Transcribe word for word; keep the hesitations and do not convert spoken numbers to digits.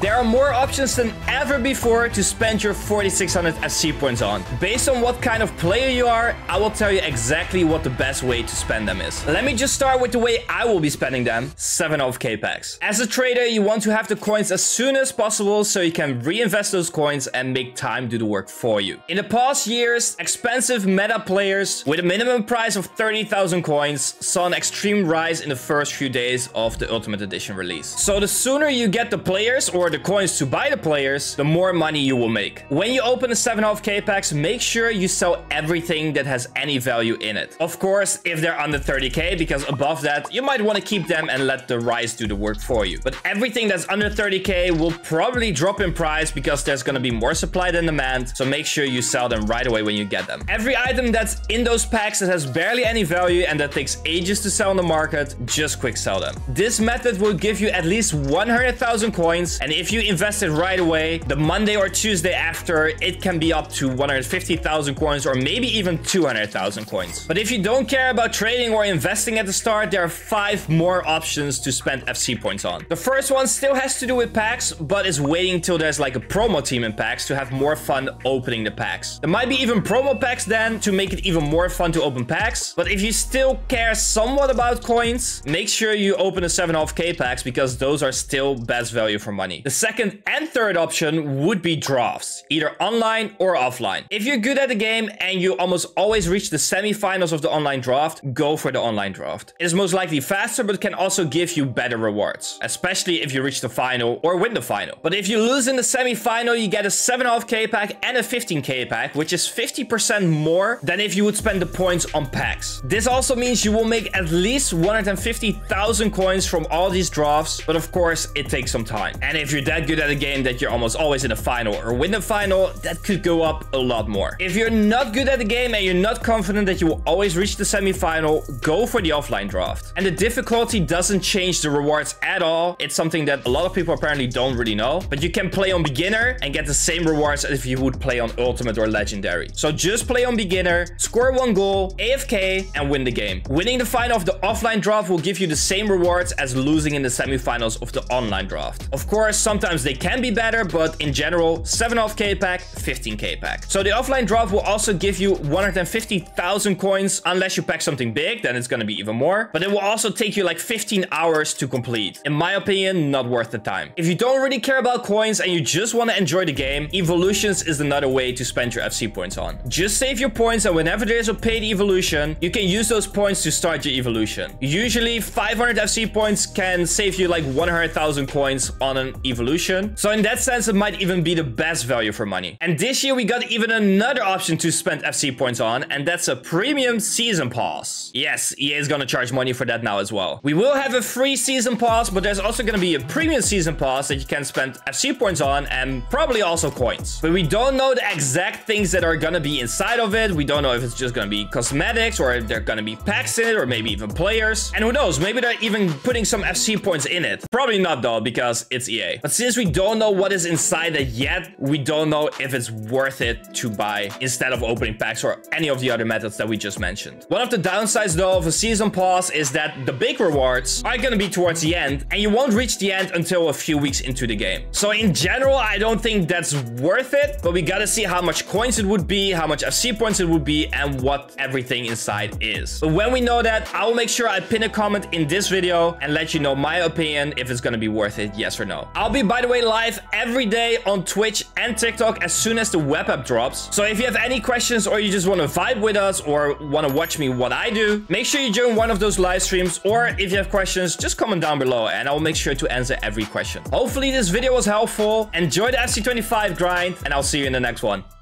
There are more options than ever before to spend your forty-six hundred F C points on. Based on what kind of player you are, I will tell you exactly what the best way to spend them is. Let me just start with the way I will be spending them, seven K packs. As a trader, you want to have the coins as soon as possible so you can reinvest those coins and make time do the work for you. In the past years, expensive meta players with a minimum price of thirty thousand coins saw an extreme rise in the first few days of the Ultimate Edition release. So the sooner you get the players or the coins to buy the players, the more money you will make. When you open the seven K packs, make sure you sell everything that has any value in it. Of course, if they're under thirty K, because above that, you might want to keep them and let the rise do the work for you. But everything that's under thirty K will probably drop in price because there's going to be more supply than demand. So make sure you sell them right away when you get them. Every item that's in those packs that has barely any value and that takes ages to sell on the market, just quick sell them. This method will give you at least one hundred thousand coins, and if you invest it right away, the Monday or Tuesday after, it can be up to one hundred fifty thousand coins or maybe even two hundred thousand coins. But if you don't care about trading or investing at the start, there are five more options to spend F C points on. The first one still has to do with packs, but is waiting till there's like a promo team in packs to have more fun opening the packs. There might be even promo packs then to make it even more fun to open packs. But if you still care somewhat about coins, make sure you open the seven K packs because those are still best value for money. The second and third option would be drafts, either online or offline. If you're good at the game and you almost always reach the semi-finals of the online draft, go for the online draft. It is most likely faster, but can also give you better rewards, especially if you reach the final or win the final. But if you lose in the semi-final, you get a seven K pack and a fifteen K pack, which is fifty percent more than if you would spend the points on packs. This also means you will make at least one hundred fifty thousand coins from all these drafts, but of course it takes some time. And if you're that good at a game that you're almost always in the final or win the final, that could go up a lot more. If you're not good at the game and you're not confident that you will always reach the semi-final, go for the offline draft. And the difficulty doesn't change the rewards at all. It's something that a lot of people apparently don't really know, but you can play on beginner and get the same rewards as if you would play on ultimate or legendary. So just play on beginner, score one goal, A F K, and win the game. Winning the final of the offline draft will give you the same rewards as losing in the semi-finals of the online draft. Of course, sometimes they can be better, but in general, seven K pack, fifteen K pack. So the offline draft will also give you one hundred fifty thousand coins, unless you pack something big, then it's gonna be even more. But it will also take you like fifteen hours to complete. In my opinion, not worth the time. If you don't really care about coins and you just wanna enjoy the game, evolutions is another way to spend your F C points on. Just save your points, and whenever there's a paid evolution, you can use those points to start your evolution. Usually five hundred F C points can save you like one hundred thousand coins on an evolution. So in that sense, it might even be the best value for money. And this year we got even another option to spend F C points on, and that's a premium season pass. Yes, E A is gonna charge money for that now as well. We will have a free season pass, but there's also gonna be a premium season pass that you can spend F C points on and probably also coins. But we don't know the exact things that are gonna be inside of it. We don't know if it's just gonna be cosmetics or if they're gonna be packs in it or maybe even players. And who knows, maybe they're even putting some F C points in it. Probably not though, because it's E A. But since we don't know what is inside it yet, we don't know if it's worth it to buy instead of opening packs or any of the other methods that we just mentioned. One of the downsides though of a season pass is that the big rewards are gonna be towards the end, and you won't reach the end until a few weeks into the game. So in general, I don't think that's worth it, but we gotta see how much coins it would be, how much F C points it would be, and what everything inside is. But when we know that, I will make sure I pin a comment in this video and let you know my opinion if it's gonna be worth it, yes or no. I'll be, by the way, live every day on Twitch and TikTok as soon as the web app drops. So if you have any questions or you just wanna vibe with us or wanna watch me what I do, make sure you join one of those live streams, or if you have questions, just comment down below and I'll make sure to answer every question. Hopefully this video was helpful. Enjoy the F C twenty-five grind, and I'll see you in the next one.